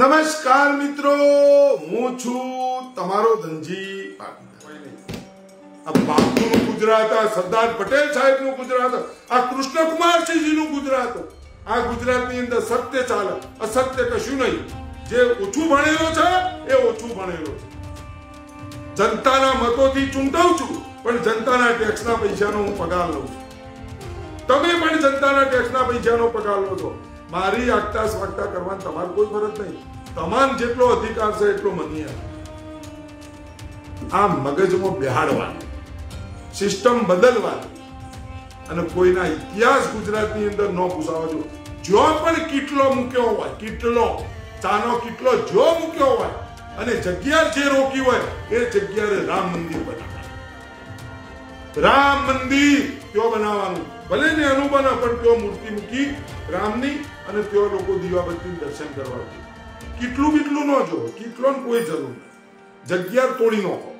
नमस्कार मित्रों, हूँ छू तमारो धनजी पाटीदार। बापूनु गुजरात, सरदार पटेल साहेबनु गुजरात, आ कृष्ण कुमार सिंहजीनु गुजरात। आ गुजरातनी अंदर सत्य चाले, असत्य कशुं नहीं। जे ओछुं भणेलो छे ए ओछुं भणेलो छे। जनताना मतोथी चूंटाऊ छुं पण जनताना टेक्सना पैसानो हुं पगार लउं छुं। तमे पण जनताना टेक्सना पैसानो पगार लो छो। मारी आगता स्वागता करवान तमार कोई फरज नहीं। तमाम जेटलो अधिकार छे एटलो मनी आ मगजमां बेहाडवानी, सिस्टम बदलवानी अने कोईना इतिहास गुजरातनी अंदर न पूछावा जो। जो पण किटलो मूक्यो होय, किटलो चानो किटलो जो मूक्यो होय अने जग्या जे रोकी होय ए जग्याए राम मंदिर बनावा। राम मंदिर क्यों बनावानुं? भले ने अनुबना पण क्यों मूर्ति मूकी रामनी अने क्यों लोको दीवाबत्ती दर्शन करवा। किटलू बिटलू न जो, किटलों कोई जरूर नहीं। जग्या तोड़ी नाखो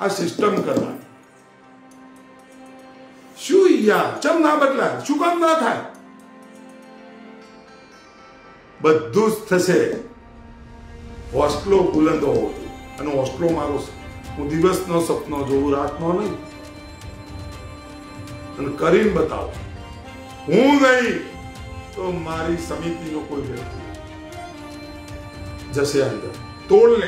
आ सिस्टम करवा। शू यार चम ना बदलाय, शू काम ना थाय? बधुं ज थशे। होसलो बुलंद होवो अने होसलो मारो हूँ दिवसनो सपनो जोवुं, रातनो नहीं। करीन बताओ हूँ नहीं तो मारी समिति नो कोई व्यक्ति जैसे अंदर तोड़ ले।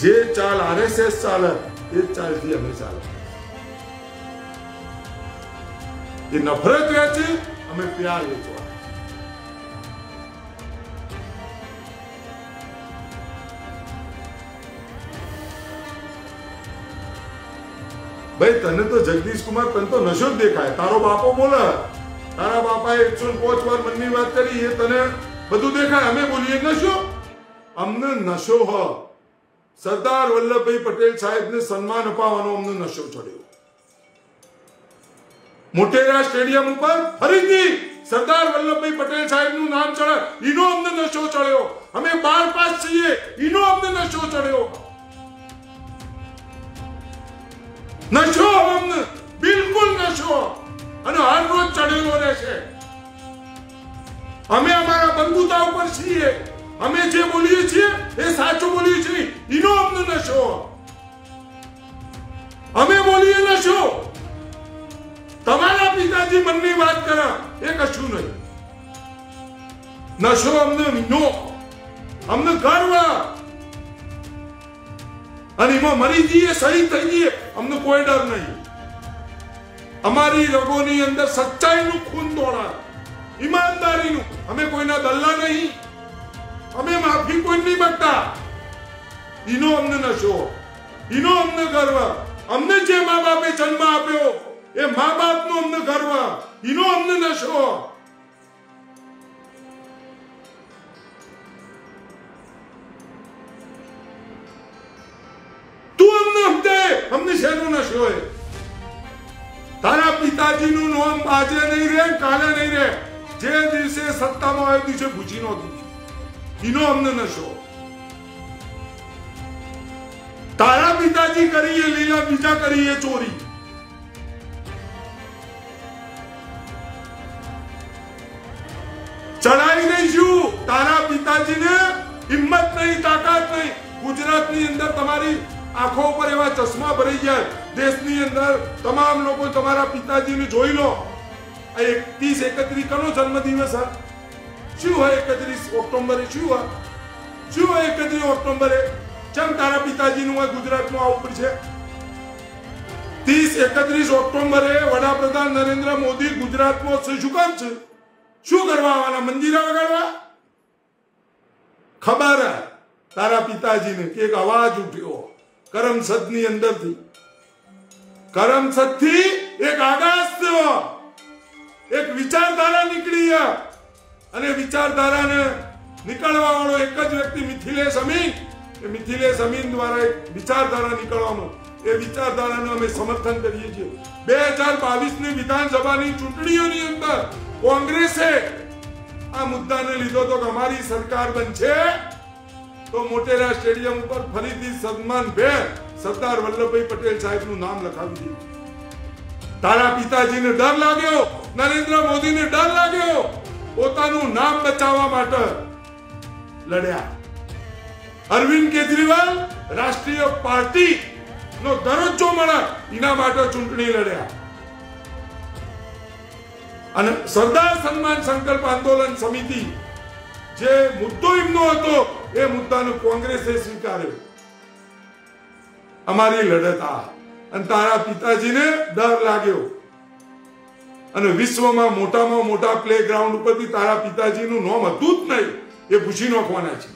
जे चाल आरएसएस चाल ये चाल थी हमें चाल ये नफरत रहे हमें प्यार वेचवा। भाई तने तो जगदीश कुमार तन तो नशो देखाय, तारो बापो बोले, तारा बापाए 105 बार मननी बात करी, ये तने बधु देखाय। हमें बोलिए नशो, हमने नशो हो। सरदार वल्लभ भाई पटेल साहेब ने सम्मान अपावनो हमने नशो छोड़ियो। मोटेरा स्टेडियम ऊपर फरीदी सरदार वल्लभ भाई पटेल साहेब नु नाम चढ़ा, इनो हमने नशो चढ़ियो। हमें बार पास चाहिए, इनो हमने नशो चढ़ियो। नशो हमने बिल्कुल नशो अने हर रोज चढ़ेलो रहेशे। हमें हमारा बंधुता ऊपर छे, हमें जे बोलीए छे ए साचो बोलीए छे, इनो हमने नशो। हमें बोलीए नशो, तमारा पिताजी मननी बात करा ए कशुं नहीं। नशो हमने नो, हमने गर्व मरी जीए, सही थी जीए, हमने कोई डर नहीं। हमारी रगोनी अंदर सच्चाई नु खून दौड़ा, ईमानदारी नु। हमें कोई ना दल्ला नहीं, हमें माफी कोई नहीं बटता। इनो हमने नशो, इनो हमने गर्व। हमने जे माँ बापे जन्म आप्यो ए माँ बाप नु हमने गर्व, इनो हमने नशो। हमने शेनो नशो है। तारा पिताजी नु नाम आज नहीं रहे, काले नहीं रहे। जे दिवसे सत्ता में आए दिवसे भूजी नो दी, इनो हमने नशो। तारा पिताजी करिए लीला, बीजा करिए चोरी। चढ़ाई नहीं शू, तारा पिताजी ने हिम्मत नहीं, ताकत नहीं। गुजरात नी अंदर तुम्हारी आँखों पर एवं चश्मा भरी जाए। देश नी अंदर तमाम लोगों तुम्हारा पिताजी ने जोई लो। 31 करो जन्मदिवस है, शू है 31 ऑक्टोबरे? शू है 31 ऑक्टोबरे? चम तारा पिताजी नु गुजरात में आउपर छे। 31 ऑक्टोबरे वडाप्रधान नरेंद्र मोदी गुजरात में शू काम छे? शू करवा आवाना? मंजीरा वगाड़वा? खबर है तारा पिताजी ने कि एक आवाज उठ्यो करमसद नी अंदर थी। करमसद थी एक आगाज थयो, एक विचारधारा निकली है अने विचारधारा ने निकलवा वाळो एक ज व्यक्ति मिथिलेश अमीन। मिथिलेश अमीन द्वारा एक विचारधारा निकळवानो, ए विचारधाराने अमे समर्थन करीए छीए। 2022 ની વિધાનસભાની ચૂંટણીઓની અંદર કોંગ્રેસે આ મુદ્દાને લીધો તો કે અમારી સરકાર બનશે तो मोटेरा स्टेडियम पर फरीदी सदमान भेर सरदार वल्लभ भाई पटेल साहेब नु नाम लखावी। तारा पिताजी ने डर लाग्यो, नरेंद्र मोदी ने डर लाग्यो, पोतानुं नाम बचाववा माटे लड़्या। अरविंद केजरीवाल राष्ट्रीय पार्टी नो दरजो मळे एना माटे चूंटणी लड़्या। अने सरदार सन्मान संकल्प आंदोलन समिति जे मुद्दो एमनो हतो ए मुद्दानो कांग्रेसे स्वीकार्यो। अमारी लड़त आ अने तारा पिताजीने डर लाग्यो अने विश्वमां मोटा प्लेग्राउंड उपरथी तारा पिताजीनुं नाम हतुं ज नहीं, ए भूसी नाखवाना छे।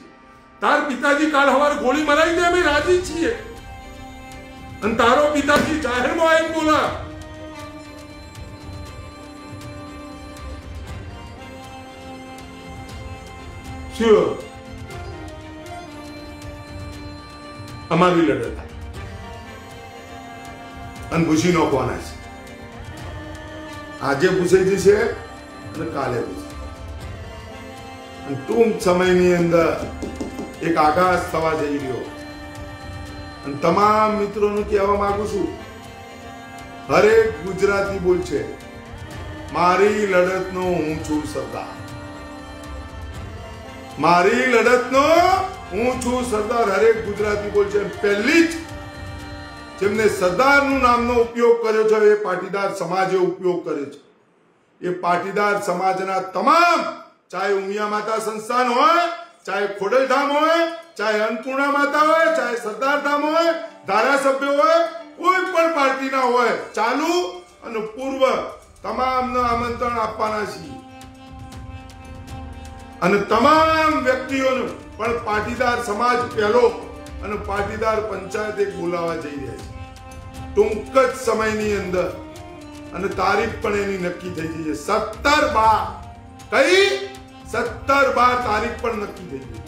तार पिताजी काल हवारे गोळी मराई दे अमे राजी छीए। अने तारो पिताजी जाहेरमां आवीने बोला हमारी लड़त भूसी नाखवाना छे। आजे भूसेजी छे अने काले भूसे। टूंक समयनी अंदर एक आकाश थवा जई रह्यो। अने तमाम मित्रोने कहेवा मांगु छुं, हरेक गुजराती बोलशे मारी लड़तनो हूँ छुं सरदार, मारी लड़तनो हूँ छुं सरदार। हरेक गुजराती बोलशे। पहली ज जेमने सरदारनुं नामनो उपयोग कर्यो छे ए पाटीदार समाजे उपयोग कर्यो छे। ए पाटीदार समाजना तमाम, चाहे उमिया माता संस्थान होय, चाहे खोडलधाम होय, चाहे अन्नपूर्णा माता होय, चाहे सरदारधाम होय, धारासभ्य होय, कोई पण पार्टीना होय, चालू अने पूर्व तमामने आमंत्रण आपवाना छे। अने तमाम व्यक्तिओने पण पाटीदार समाज पहेलो अने पाटीदार पंचायत एक बोलावा जई रह्या छे। टूंक ज समयनी अंदर अने तारीख पण एनी नक्की थई गई छे। 17/12 कई 17/12 तारीख पण नक्की थई गई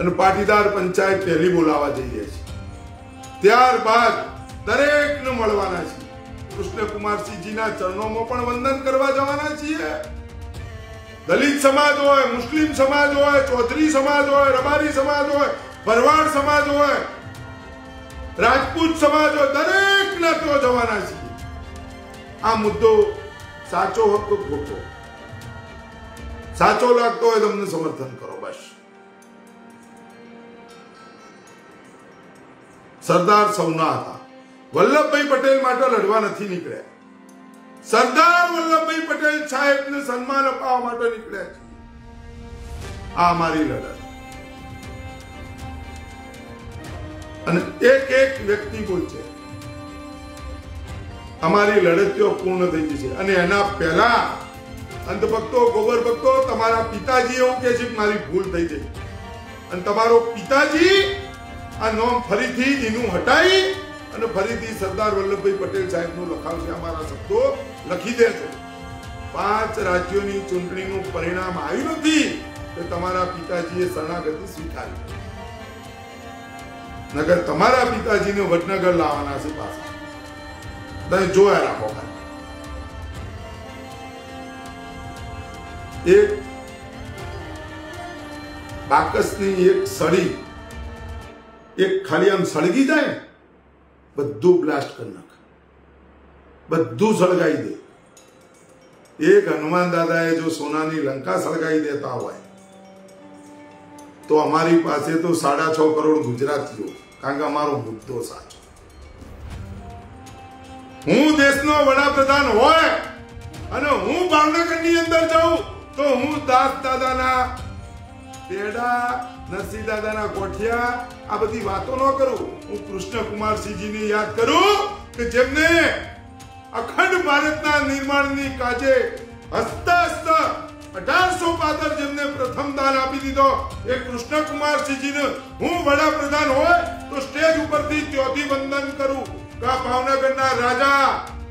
अने पाटीदार पंचायत पहेली बोलावा जई रह्या छे। त्यारबाद दरेकने मळवाना छे। कृष्ण कुमार सिंहजीना चरणोमां पण वंदन करवा जवाना छीए। दलित समाज होय, मुस्लिम समाज होय, चौधरी समाज होय, रबारी समाज होय, भरवाड़ समाज होय, राजपूत समाज होय, दरेक ने तो जवाना छे। आ मुद्दो साचो हको खोटो साचो लागतो होय तमने समर्थन करो बस। सरदार सौना हता। वल्लभभाई पटेल माटे लड़वा नथी निकळ्या। सरदार वल्लभभाई पटेल साहेब ने सम्मान अपा माटे निकळ्या छे। आ हमारी लड़त। अने एक एक व्यक्ति बोलशे हमारी लड़तियो पूर्ण थई गई छे। अने एना पहेला अंधभक्तो गोबर भक्तो तमारा पिताजी एवुं कहे छे के मारी भूल थई गई अने तमारो पिताजी आ नाम फरीथी एनुं हटाई फरीथी सरदार वल्लभभाई पटेल साहेबनुं लखावशे। अमारा शब्दो लखी देशो। 5 राज्योनी चूंटणीनुं परिणाम आव्युं नथी तो तमारा पिताजीए शरणागति स्वीकारी, नगर तमारा पिताजीने वडनगर लाववाना छे पाछा। तमे जोया राखो। एक बाकसनी एक सड़ी एक खाली आम सळगी जाए, बधु ब्लास्ट कर नाख, बधु सळगाई दे। एक हनुमान दादाए जो सोनानी लंका सळगाई देता होय तो अमारी पासे तो 6.5 करोड़ गुजराती हो, कारण के अमारो मुद्दो साचो। हूँ देशनो वडाप्रधान होय अने हूँ भावनगरनी अंदर जाऊं तो हूँ दास दादाना पेड़ा नरसिंह दादाना कोठिया आ बधी वातो न करूं। हूँ कृष्ण कुमार सिंहजीने याद करूं कि जेमने अखंड भारतना निर्माणनी काजे हसता हसता 1800 पादर जेमने प्रथम दान आपी दीधो ए कृष्ण कुमार सिंहजीने हूँ वडाप्रधान होय तो स्टेज उपरथी त्योथी वंदन करूं। का भावनगरना राजा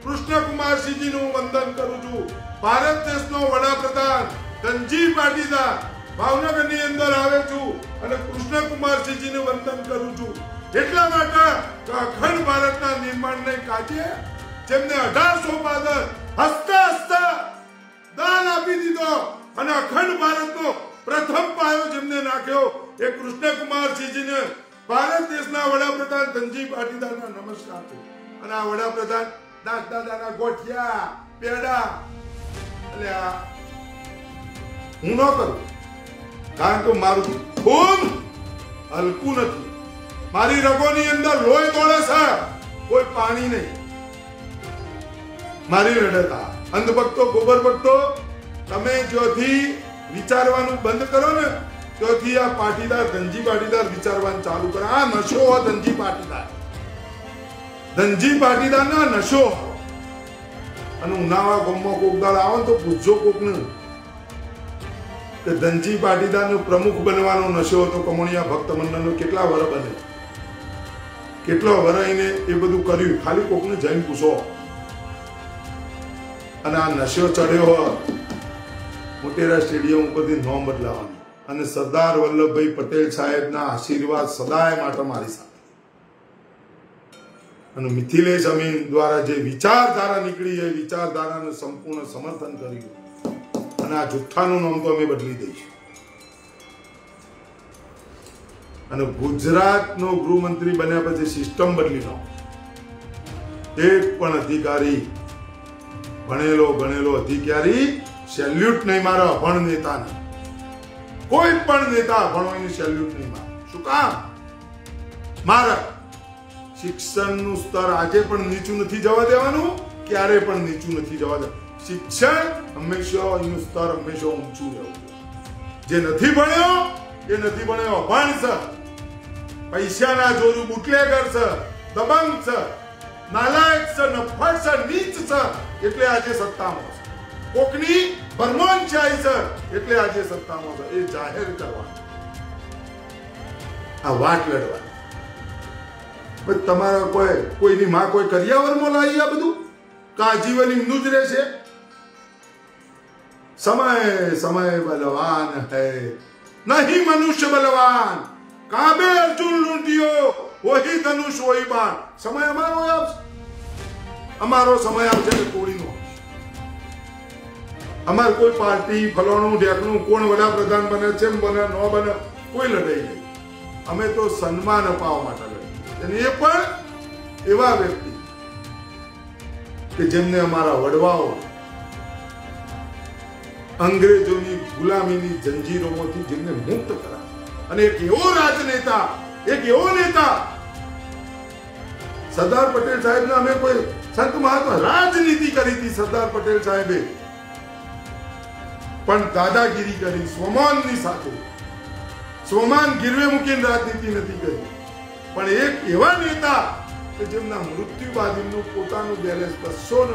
कृष्ण कुमार सिंहजीने हूँ वंदन करूं छुं। भारत देशनो वडाप्रधान धनजी पाटीदार भावनगर नी अंदर आवे छुं अने कृष्ण कुमार सिंहजीने वंदन करूं छुं। एटला माटे के अखंड भारतना निर्माणने काजे जेमने 1800 पादर हसता हसता दान आपी दीधो अने अखंड भारतनो प्रथम पायो जेमने नाख्यो ए कृष्ण कुमार सिंहजीने भारत देशना वडाप्रधान धनजी पाटीदारना नमस्कार छे। अने आ वडाप्रधान 10-10 ગોઠિયા પેડા એટલે હું ન કરું, કારણ કે મારું ખૂબ હલકું નથી, મારી રગોની અંદર લોહી દોડે છે, કોઈ પાણી નહીં, મારી રડતા અંધભક્તો ગોબર ભક્તો તમે જ્યોથી વિચારવાનું બંધ કરો ને ત્યોથી આ પાટીદાર ધનજી પાટીદાર વિચારવાનું ચાલુ કરો. આ નશો ધનજી પાટીદાર, ધનજી પાટીદાર ના નશો. અને ઉનાવા ગોમમાં કોકદાળ આવે તો પૂછજો કોકને કે ધનજી પાટીદારનો પ્રમુખ બનવાનો નશો હતો કમોણિયા ભક્ત મંડળનો, કેટલા વર બને કેટલો વર એને એ બધું કર્યું, ખાલી કોકને જઈને પૂછો. અને આ નશો ચડ્યો હોય મોટેરા સ્ટેડિયમ ઉપરથી નોમ બદલાવાની. અને સરદાર વલ્લભભાઈ પટેલ સાહેબના આશીર્વાદ સદાય માટે મારી સાથે. અને મિથિલેશ અમીન દ્વારા જે વિચારધારા નીકળી એ વિચારધારાનું સંપૂર્ણ સમર્થન કર્યું. અને આ જુઠ્ઠાનું નામ તો અમે બદલી દઈશું. અને ગુજરાતનો ગૃહમંત્રી બન્યા પછી સિસ્ટમ બદલી નાખો. એક પણ અધિકારી ભણેલો ગણેલો અધિકારી સેલ્યુટ નહીં મારો અભણ નેતાને. કોઈ પણ નેતા ભણો એને સેલ્યુટ નહીં મારો. શું કામ? મારા શિક્ષણનું સ્તર આજે પણ નીચું નથી જવા દેવાનું, ક્યારે પણ નીચું નથી જવા દેવાનું. શિક્ષણ હંમેશા એનું સ્તર હંમેશા ઊંચું રહેવું. જે નથી ભણ્યો એ નથી ભણ્યો, અભણ છે, પૈસાના જોરું બુટલેગર છે, દબંગ છે, નાલાયક છે, નફળ છે, નીચ છે, એટલે આજે સત્તામાં છે. કોકની પરમોનચાઈ છે એટલે આજે સત્તામાં છે. એ જાહેર કરવા, આ વાત લડવા પણ તમારા કોઈની માં કોઈ કરિયાવરમાં લાવી આ બધું કાજીવન એમનું જ રહેશે. સમય સમય બલવાન હૈ નહીં મનુષ્ય બલવાન, કાબે અર્જુન લૂંટ્યો વહી ધનુષ વહી બાણ. સમય અમારો આપશે, અમારો સમય આવશે ને તોડીનો. અમાર કોઈ પાર્ટી ફલાણું ઢેકણું કોણ વડાપ્રધાન બને છે બને ન બને કોઈ લડાઈ નહીં. અમે તો સન્માન અપાવવા માટે લડીએ. અને એ પણ એવા વ્યક્તિ કે જેમને અમારા વડવાઓ અંગ્રેજોની ગુલામીની જંજીરોમાંથી જેમને મુક્ત કરા. અને એક એવો રાજનેતા, એક એવો નેતા સરદાર પટેલ સાહેબના અમે કોઈ સંત મહાત્મા રાજનીતિ કરી હતી સરદાર પટેલ સાહેબે, પણ દાદાગીરી કરી સ્વમાનની સાથે. સ્વમાન ગીરવે મૂકીને રાજનીતિ નથી કરી. પણ એક એવા નેતા કે જેમના મૃત્યુ બાદ એમનું પોતાનું બેલેન્સ 248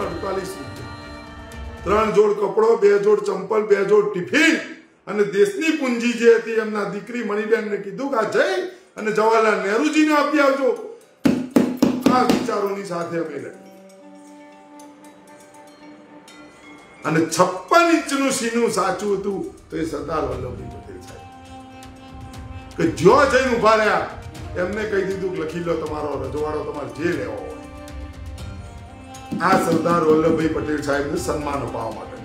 રૂપિયા, 3 જોડ કપડો, 2 જોડ ચંપલ, 2 જોડ ટિફિન અને દેશની પૂંજી જે હતી એમના દીકરી મણિબેનને કીધું કે આ જઈ અને જવાહરલાલ નહેરુજીને આપી આવજો. વિચારોની સાથે અમે લડી. અને 56 ઇંચનું સીનું સાચું હતું તો એ સરદાર વલ્લભભાઈ પટેલ સાહેબ કે જો જઈને ઉભા રહ્યા એમને કહી દીધું કે લખી લો તમારો રજવાડો, તમારે જે લેવો હોય. આ સરદાર વલ્લભભાઈ પટેલ સાહેબને સન્માન અપાવવા માટે.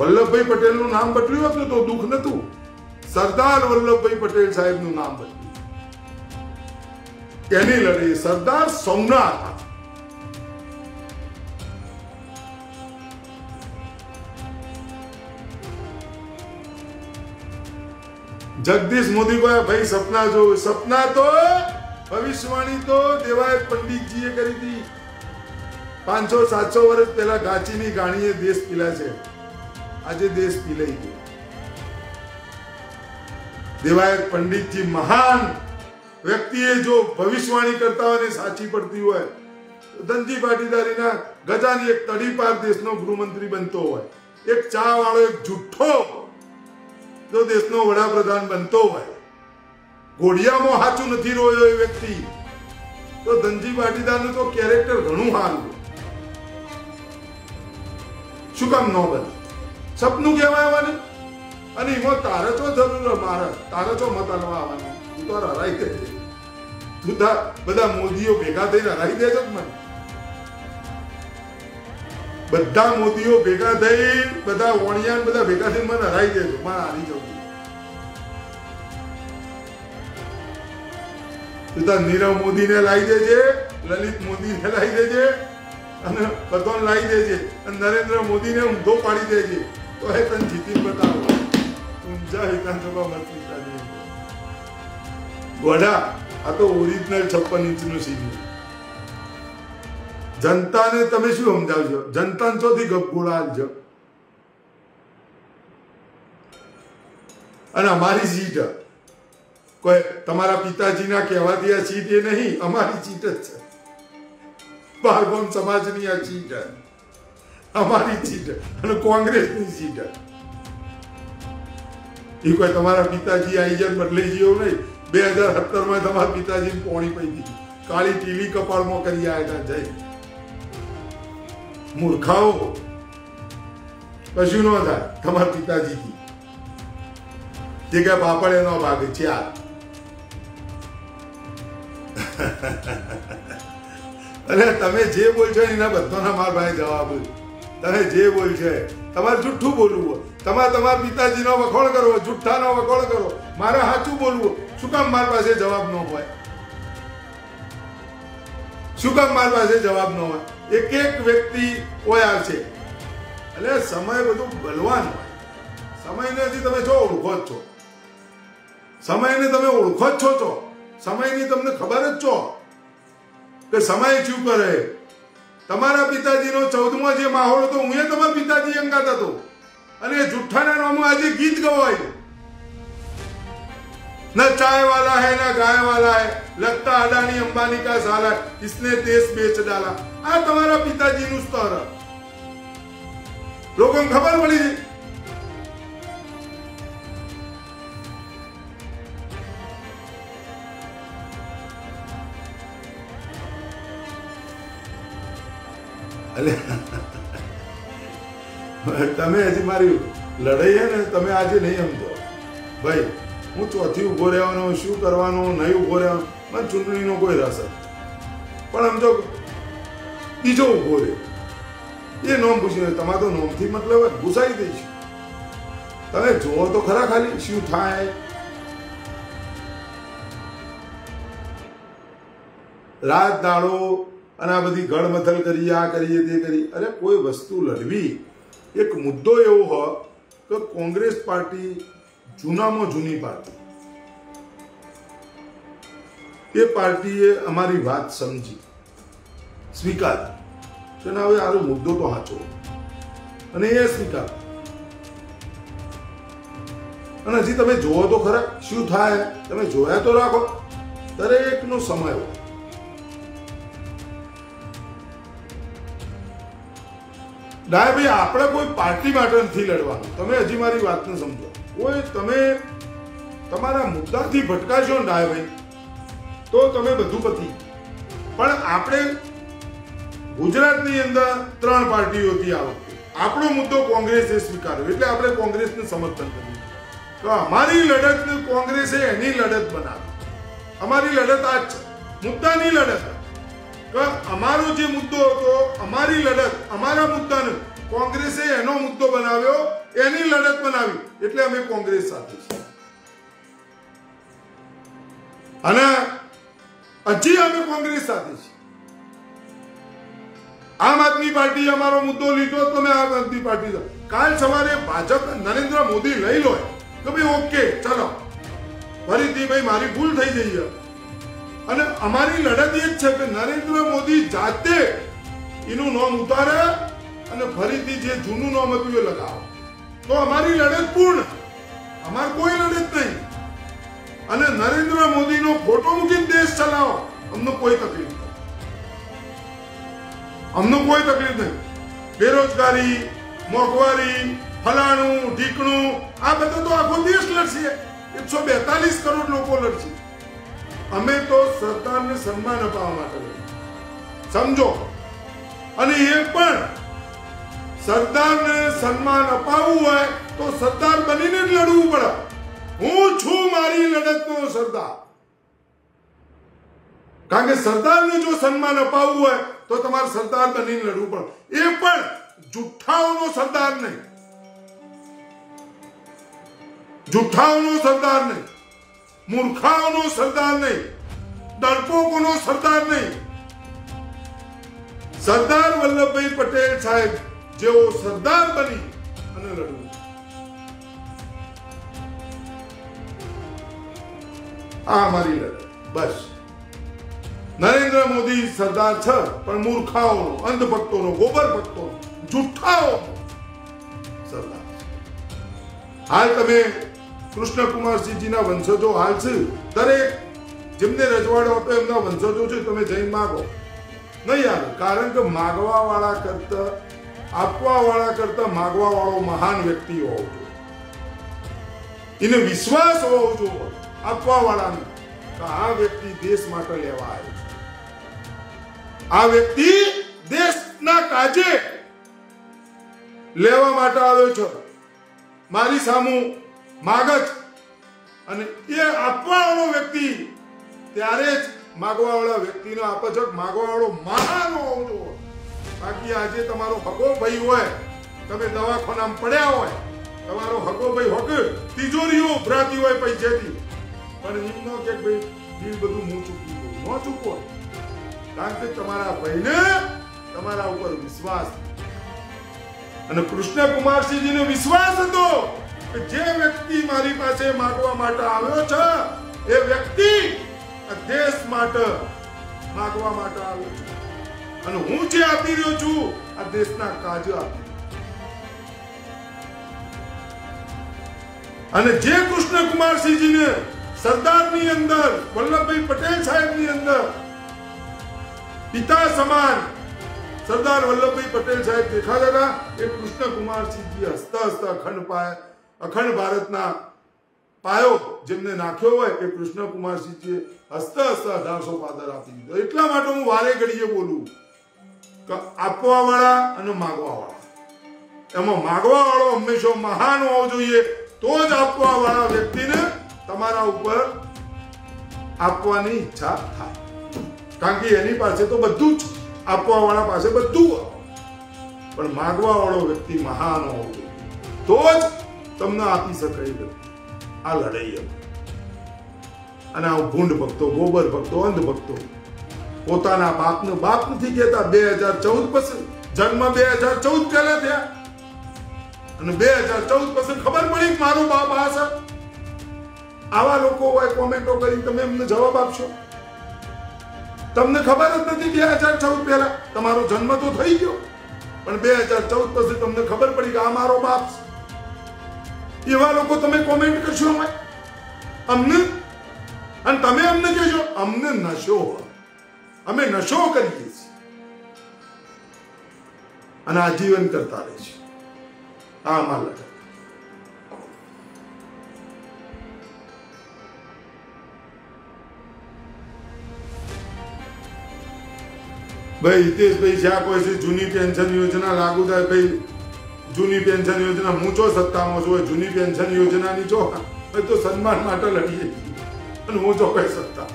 વલ્લભભાઈ પટેલનું નામ બદલ્યું હતું તો દુઃખ નતું, સરદાર વલ્લભભાઈ પટેલ સાહેબનું નામ બદલ્યું. એની લડી સરદાર સોમનાથ હતા. જગદીશ મોદીભાઈ ભાઈ સપના જોયું, સપના તો ભવિષ્યવાણી તો દેવાય પંડિતજીએ કરી હતી 500-700 વર્ષ પહેલા. ગાચીની ગાણીએ દેશ પીલા છે, આજે દેશ પીલાઈ ગયો. દેવાય પંડિતજી મહાન વ્યક્તિએ જો ભવિષ્યવાણી કરતા હોય ને સાચી પડતી હોય, ધનજી પાટીદારીના ગજાની એક તડી પાર દેશનો ગૃહમંત્રી બનતો હોય, એક ચા વાળો એક જુઠ્ઠો જો દેશનો વડાપ્રધાન બનતો હોય, ઘોડિયામાં હાચું નથી રોયો એ વ્યક્તિ, તો ધનજી પાટીદારનું તો કેરેક્ટર ઘણું સારું. શું કામ ન બને? સપનું કહેવાય આવવાનું. અને એમાં તારે તો જરૂર મારે તારે તો મત હલવા આવવાનું. તો હરાઈ દે તું બધા મોદીઓ ભેગા થઈને હરાઈ દેજો. મને બધા મોદીઓ ભેગા થઈ, બધા વણિયાન બધા ભેગા થઈને મને હરાઈ દેજો, મને હારી જવું. તું નીરવ મોદીને લાવી દેજે, લલિત મોદીને લાવી દેજે, बदन लाई देजे नरेंद्र मोदी ने ऊंधो पाड़ी देजे तो हे तन जीती बताओ ऊंझा विधानसभा मत विचारी गोड़ा आ तो ओरिजिनल 56 इंच नु सीधी जनता ने तब शू समझाशो जनता गपगोड़ा हमारी सीट कोई तमारा पिताजी ना कहवाती आ सीट ये नहीं अमारी सीट है पारगोन समाज नी आ सीट है अमारी सीट है कांग्रेस नी सीट है कोई तमारा पिताजी आई जन बदली गयो नहीं 2017 में तमारा पिताजी ने पौणी पड़ी थी काली टीली कपाल में करी आया जय मूर्खाओ कशु न था तमार पिताजी की जगह बापड़े न भागे चार अरे तमे जे बोल छो एना बधाना मार भाई जवाब तमे जे बोल छे तमार झूठू बोलवो तमार पिताजी नो वखोळ करो झूठा नो वखोळ करो मारे हाचू बोलवो शुं काम मार पासे जवाब न होय शुं काम मार पासे जवाब न होय एक एक व्यक्ति ओया छे એટલે સમય બધું બલવાન સમયને જે તમે જો ઓળખો છો સમયને તમે ઓળખો છો છો સમયની તમને ખબર જ છો કે સમય શું કરે તમારા પિતાજીનો 14મો જે માહોલ હતો હું એ તમારા પિતાજી અંગાતા હતો અને એ જુઠ્ઠાના નામો આજે ગીત ગવાય ना चाय वाला है ना गाय वाला है लगता अडानी अंबानी का साला इसने देश बेच डाला आ तुम्हारा पिताजी नुस्तर लोगों को खबर पड़ी तमे हजी मारी लड़ाई है ना तमे आज नहीं समझो भाई हूँ चौथी उभो रहो शू करवा नहीं उभो रहो मैं चूंटनी नो कोई रस समझो बीजो उभो रहो ये नोम पूछी तमारा तो नोम थी मतलब घुसाई दईश ते जुओ तो खरा खाली शू थाय रात दाड़ो आ बधी गड़मथल करिए आ करिए ते करिए अरे कोई वस्तु लड़वी एक मुद्दो एवो हो कि कांग्रेस पार्टी जूनामो जूनी पार्टी ये पार्टीए अमारी बात समझी स्वीकार चुनाव आरो मुद्दों तो हाचो अने ये स्वीकार अने जी तमे जोओ तो खरा शुं थाय तमे जोया तो राखो दरेक नो समय हो ना भाई आपणे कोई पार्टी माटे नथी लड़वानुं तमे हजी मारी वात न समजो कोई तमे तमारा मुद्दा थी भटकाशो ना भाई तो तमे बधु पती पण आपणे गुजरात नी अंदर त्रण पार्टीओ थी आपणो मुद्दो कांग्रेस स्वीकार्यो एटले आपणे कांग्रेस ने समर्थन कर्युं तो अमारी लड़त ने कांग्रेसे एनी लड़त बनावी अमारी लड़त आ मुद्दा नी लड़त तो अमारो जे मुद्दो हतो अमारी लड़त अमारा मुद्दा ने कांग्रेसे एनो मुद्दो बनाव्यो एनी लड़त बनावी एटले अमे कांग्रेस साथे छे अने अजी अमे कांग्रेस साथे छे आम आदमी पार्टी अमारो मुद्दो लीधो तो मैं आम आदमी पार्टी काल सवारे भाजप नरेंद्र मोदी लई लो तो भाई ओके चलो फरीथी भाई मारी भूल थई गई है अने अमारी लड़त ए छे के नरेंद्र मोदी जाते इनु नाम उतारे फरीथी जे जूनू नाम हतुं लगाओ तो अमारी लड़त पूर्ण अमार कोई लड़त नहीं अने नरेंद्र मोदी नो फोटो मूकीने देश चलाओ अमने कोई तकलीफ नहीं अमने कोई तकलीफ नहीं बेरोजगारी मोंघवारी फलाणु ढीकणु आ बधा तो आखो देश लड़शे 142 करोड़ लोग लड़शे अमे तो सरदार ने सम्मान अपावा माटे समझो अने ये पण सरदार ने सम्मान अपावू है तो सरदार बनी ने लड़ू पड़ा हूँ छू मारी लड़त नो सरदार कारण के सरदार ने जो सम्मान अपावू है तो तुम्हारे सरदार बनी ने लड़ू पड़ा ये पर जुठाओनो सरदार नहीं जुठाओनो सरदार नहीं मूर्खाओनो सरदार नहीं डरपोकोनो सरदार नहीं સરદાર વલ્લભભાઈ પટેલ સાહેબ જેઓ સરદાર બની અને લડવું. આ અમારી લડાઈ. બસ નરેન્દ્ર મોદી સરદાર છે પણ મૂર્ખાઓનો, અંધભક્તોનો, ગોબર ભક્તોનો, જુઠ્ઠાઓ સરદાર. હાલ તમે કૃષ્ણ કુમારસિંહજીના વંશજો હાલ છે, દરેક જેમને રજવાડો હતો એમના વંશજો છે, તમે જઈને માગો. નહીં આવે, કારણ કે માગવા વાળા કરતા આપવા વાળા કરતા માગવા વાળો મહાન વ્યક્તિ હોવો જોઈએ, એને વિશ્વાસ હોવો જોઈએ આપવા વાળાને. આ વ્યક્તિ દેશ માટે લેવા આવ્યો છે, આ વ્યક્તિ દેશના કાજે લેવા માટે આવ્યો છે. મારી સામું માગત અને એ આપવાવાળો વ્યક્તિ ત્યારે જ માગવાવાળા વ્યક્તિને આપે છે. માગવાવાળો માનો હોવો જોઈએ. બાકી આજે તમારો હગો ભાઈ હોય, તમે દવાખાનામાં પડ્યા હોય, તમારો હગો ભાઈ હોય, તિજોરીઓ ભરાતી હોય પૈસેથી, પણ એમ ન કે ભાઈ બિલ બધું હું ચૂકવી દઉં. ન ચૂકવો, કારણ કે તમારા ભાઈને તમારા ઉપર વિશ્વાસ. અને કૃષ્ણકુમારસિંહજીને વિશ્વાસ હતો કે જે વ્યક્તિ મારી પાસે માગવા માટે આવ્યો છે એ વ્યક્તિ દેશ માટે માગવા માટે આવ્યો છે, અને હું જે આપી રહ્યો છું આ દેશના કાજે આપી. અને જે કૃષ્ણકુમારસિંહજીને સરદારની અંદર, વલ્લભભાઈ પટેલ સાહેબની અંદર પિતા સમાન સરદાર વલ્લભભાઈ પટેલ સાહેબ દેખાતા હતા, એ કૃષ્ણકુમારસિંહજી હસતા હસતા અખંડ ભારતના પાયો જેમને નાખ્યો હોય એ કૃષ્ણકુમારસિંહજીએ હસતા હસતા 1800 પાદર આપી દીધો. એટલા માટે હું વારે ઘડીએ બોલું કે આપવાવાળા અને માગવાવાળા, એમાં માગવાવાળો હંમેશા મહાન હોવો જોઈએ, તો જ આપવાવાળા વ્યક્તિને તમારા ઉપર આપવાની ઈચ્છા થાય. કારણ કે એની પાસે તો બધું જ, આપવા વાળા પાસે બધું, પણ માગવા વાળો વ્યક્તિ મહાન હોવો જોઈએ, તો જ તમને આપી શકાય. આ લડાઈ અને આ ભૂંડ ભક્તો, ગોબર ભક્તો, અંધ ભક્તો પોતાના બાપનું બાપ નથી કહેતા. 2014 પછી જન્મ 2014 પહેલા થયા, અને 2014 પછી ખબર પડી મારું બાપ આ છે. આવા લોકો હોય કોમેન્ટો કરી, તમે એમને જવાબ આપશો? તમને ખબર જ નથી 2014 પહેલા તમારો જન્મ તો થઈ ગયો, પણ 2014 પછી તમને ખબર પડી કે આ મારો બાપ. એવા લોકો તમે કોમેન્ટ કરશો અમને? અને તમે અમને કહેશો અમને નશો, અમે નશો કરીએ છીએ અને આજીવન કરતા રહે છે. આ અમારા ભાઈ હિતેશભાઈ જ્યાં કોઈ છે જૂની પેન્શન યોજના લાગુ થાય. ભાઈ જૂની પેન્શન યોજના હું છો સત્તામાં છું, જૂની પેન્શન યોજનાની છો તો સન્માન માટે લડીએ, અને હું છો કઈ સત્તા.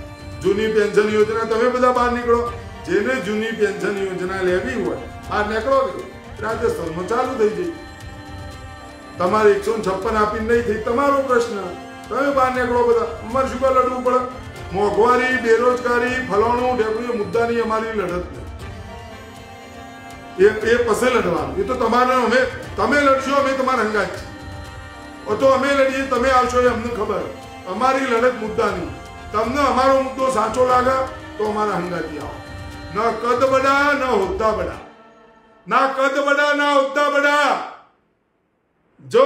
જૂની પેન્શન યોજના તમે બધા બહાર નીકળો. જેને જૂની પેન્શન યોજના લેવી હોય બહાર નીકળો, રાજસ્થાનમાં ચાલુ થઈ જઈ. તમારે 156 આપીને નહીં થઈ, તમારો પ્રશ્ન. તમે બહાર નીકળો બધા. અમારે શું લડવું પડે? મોંઘવારી, બેરોજગારી, ફલાણું ઢેકણું મુદ્દાની અમારી લડત નથી. એ પછી લડવાનું, એ તો તમારે. અમે તમે લડશો, અમે તમારા હંગાત છીએ. તો અમે લડીએ, તમે આવશો એ અમને ખબર. અમારી લડત મુદ્દાની. તમને અમારો મુદ્દો સાચો લાગે તો અમારા હંગાતી આવો. ના કદ બડા ના હોદ્દા બડા, ના કદ બડા ના હોદ્દા બડા, જો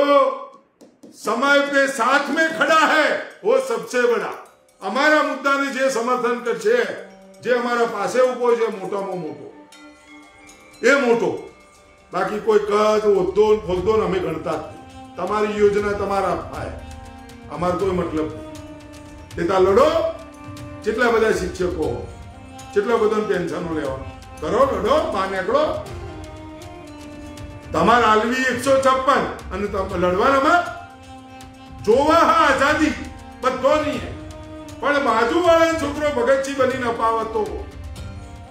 સમય પે સાથ મેં ખડા હૈ વો સબસે બડા. અમારા મુદ્દાને જે સમર્થન કરશે, જે અમારા પાસે ઉભો છે મોટામાં મોટો એ મોટો. બાકી કોઈ કદ હોદ્દો ફોદ્દો અમે ગણતા જ નહીં. તમારી યોજના તમારા થાય, અમારો કોઈ મતલબ નહીં. તે લડો, જેટલા બધા શિક્ષકો હો, જેટલા બધાને પેન્શનો લેવા કરો, લડો, બહાર નીકળો. તમારે આલવી 156 અને લડવાનામાં જોવા હા આઝાદી બધો નહીં, પણ બાજુવાળાનો છોકરો ભગતસિંહ બનીને અપાવતો.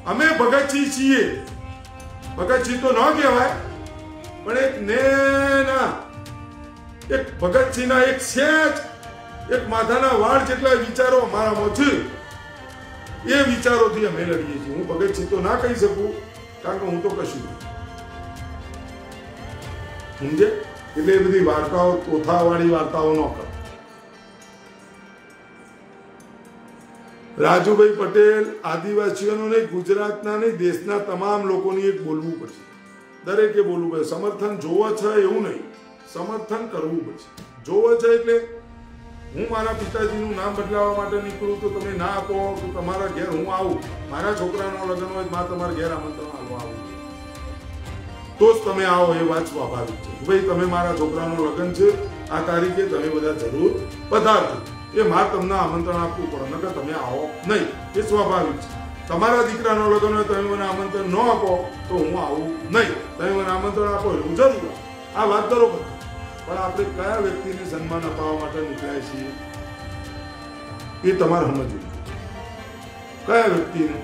અમે ભગતસિંહ છીએ. ભગતસિંહ તો ન કહેવાય, પણ એક નેના એક ભગતસિંહના એક સેજ એક માથાના વાળ જેટલા વિચારો અમારામાં છે. એ વિચારોથી અમે લડીએ છીએ. હું ભગતસિંહ તો ના કહી શકું, કારણ કે હું તો કશું સમજે એટલે એ બધી વાર્તાઓ તોથાવાળી વાર્તાઓ ન કર. રાજુભાઈ પટેલ આદિવાસીઓનો નહીં, ગુજરાતના નહીં, દેશના તમામ લોકોની એક બોલવું પડશે. દરેકે બોલવું પડે. સમર્થન જોવા છે એવું નહીં, સમર્થન કરવું પડશે. જોવા છે એટલે હું મારા પિતાજીનું નામ બદલાવવા માટે નીકળું તો તમે ના આપો, તો તમારા ઘેર હું આવું, મારા છોકરાનો લગ્ન હોય માં તમારા ઘેર આમંત્રણ આપવા આવું તો જ તમે આવો, એ વાત સ્વાભાવિક છે. ભાઈ તમે મારા છોકરાનો લગ્ન છે આ તારીખે, તમે બધા જરૂર પધારજો, એ માં તમને આમંત્રણ આપવું પડે, નકર તમે આવો નહીં, એ સ્વાભાવિક છે. તમારા દીકરાનો લગ્ન હોય તમે મને આમંત્રણ ન આપો તો હું આવું નહીં, તમે મને આમંત્રણ આપો હું જરૂર. આ વાત બરોબર, પણ આપણે કયા વ્યક્તિને સન્માન અપાવવા માટે નીકળાય છીએ એ તમારે સમજવું. કયા વ્યક્તિને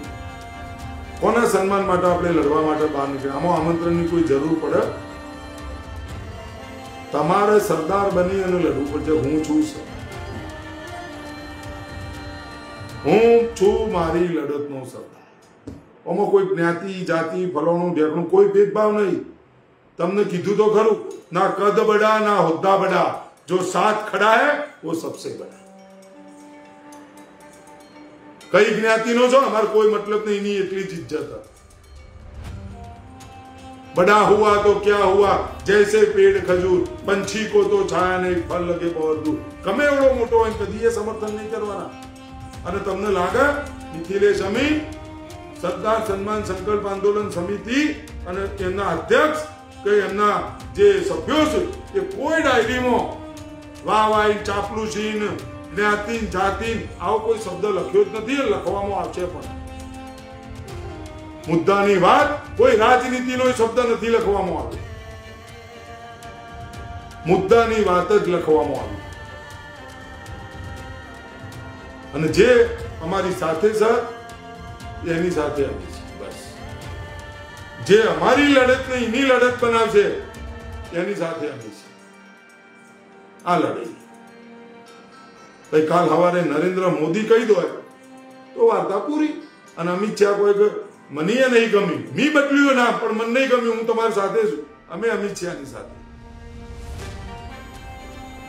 કોના સન્માન માટે આપણે લડવા માટે બહાર નીકળે, આમાં આમંત્રણની કોઈ જરૂર પડે? તમારે સરદાર બની અને લડવું પડશે. હું છું સર, હું છું મારી લડતનો સરદાર. આમાં કોઈ જ્ઞાતિ જાતિ ફલાણું ઢેકણું કોઈ ભેદભાવ નહીં. તમને કીધું તો ખરું, ના કદ બડા ના હોદ્દા બડા, જો સાથ ખડા હે વો સબસે બડા. કઈ જ્ઞાતિનો છો અમારે કોઈ મતલબ નહીં, એની એટલી જ ઇજ્જત. बड़ा हुआ तो क्या हुआ, जैसे पेड़ खजूर पंछी को तो छाया नहीं, फल लगे बहुत दूर. गमे एवढो मोटो હોય કદી એ સમર્થન નહીં કરવાના. અને તમને લાગે નિખિલેશ અમી સરદાર સન્માન સંકલ્પ આંદોલન સમિતિ અને એમના અધ્યક્ષ કે એમના જે સભ્યો છે એ કોઈ ડાયરીમાં વાવાઈ ચાપલુસીન જ્ઞાતિ જાતિ આવો કોઈ શબ્દ લખ્યો જ નથી, લખવામાં આવશે પણ. મુદ્દાની વાત કોઈ રાજનીતિનો શબ્દ નથી લખવામાં આવ્યો, મુદ્દાની વાત જ લખવામાં આવી. અને જે અમારી સાથે છે એની સાથે આવી છે, બસ. જે અમારી લડત ને એની લડત બનાવશે એની સાથે આવી છે આ લડાઈ. ભાઈ કાલ સવારે નરેન્દ્ર મોદી કહી દો તો વાર્તા પૂરી. અને અમિત શાહ કોઈ મને નહીં ગમી, મી બદલ્યું ના પણ મને નહીં ગમ્યું, હું તમારી સાથે છું. અમે અમિત શાહની સાથે.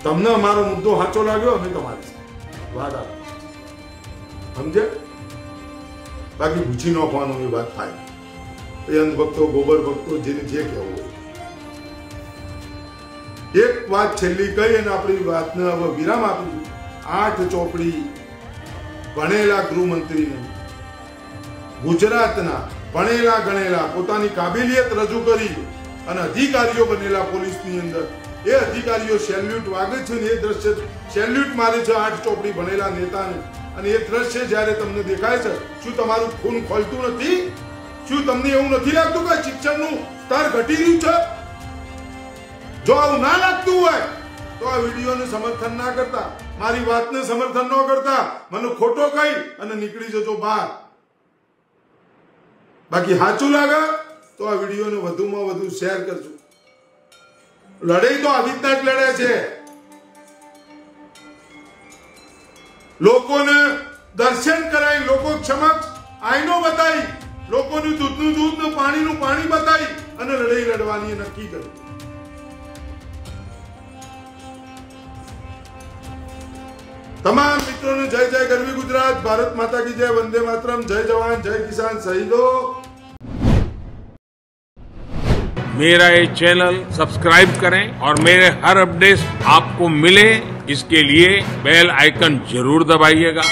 તમને અમારો મુદ્દો સાચો લાગ્યો અમે તમારી સાથે વાદા. સમજે? બાકી ભૂચી નાખવાનું એ વાત થાય. એ અંધભક્તો ગોબર ભક્તો જેને જે કહેવું હોય. એક વાત છેલ્લી કહી અને આપણી વાતને હવે વિરામ આપી. 8 ચોપડી ભણેલા ગૃહમંત્રીને ગુજરાતના ભણેલા ગણેલા પોતાની કાબેલિયત રજૂ કરી અને અધિકારીઓ બનેલા પોલીસની અંદર એ અધિકારીઓ સેલ્યુટ વાગે છે ને એ દ્રશ્ય સેલ્યુટ મારે છે 8 ચોપડી ભણેલા નેતાને. અને એ દ્રશ્ય જ્યારે તમને દેખાય છે, શું તમારું ખૂન ખોલતું નથી? શું તમને એવું નથી લાગતું કે શિક્ષણનું સ્તર ઘટી રહ્યું છે? જો આવું ના લાગતું હોય તો આ વિડીયોને સમર્થન ના કરતા, મારી વાતને સમર્થન ન કરતા, મને ખોટો કહી અને નીકળી જજો બહાર. બાકી સાચું લાગે તો આ વિડીયોને વધુમાં વધુ શેર કરજો. લડાઈ તો આવી રીતના જ લડે છે. લોકોને દર્શન કરાય, લોકો સમક્ષ આઈનો બતાવી, લોકોનું દૂધનું દૂધ ને પાણીનું પાણી બતાવી અને લડાઈ લડવાની નક્કી કરી. તમામ મિત્રોને જય જય ગરવી ગુજરાત, ભારત માતા કી જય, વંદે માતરમ, જય જવાન જય કિસાન શહીદો. मेरा ये चैनल सब्सक्राइब करें और मेरे हर अपडेट्स आपको मिले इसके लिए बेल आइकन जरूर दबाइएगा.